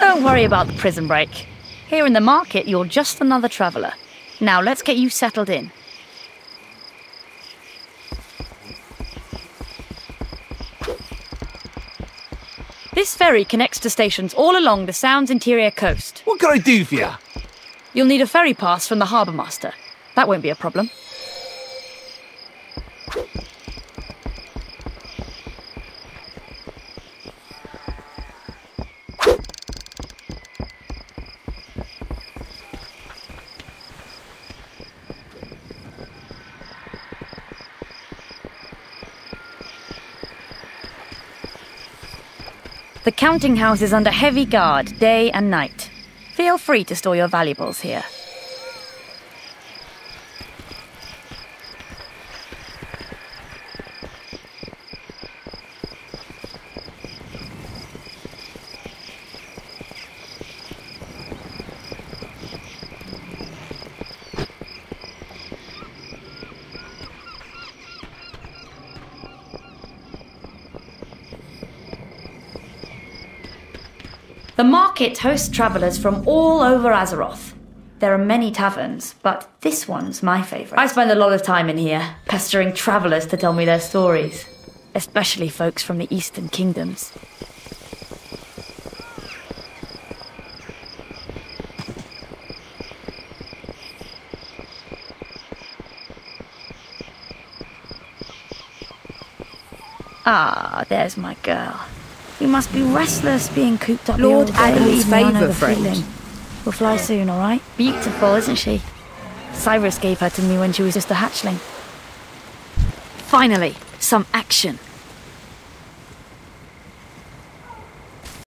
Don't worry about the prison break. Here in the market, you're just another traveller. Now let's get you settled in. This ferry connects to stations all along the Sound's interior coast. What can I do for you? You'll need a ferry pass from the harbour master. That won't be a problem. The counting house is under heavy guard, day and night. Feel free to store your valuables here. The market hosts travellers from all over Azeroth. There are many taverns, but this one's my favourite. I spend a lot of time in here, pestering travellers to tell me their stories, especially folks from the Eastern Kingdoms. Ah, there's my girl. You must be restless being cooped up. Lord Adam's favourite friend. We'll fly soon, all right? Beautiful, isn't she? Cyrus gave her to me when she was just a hatchling. Finally, some action.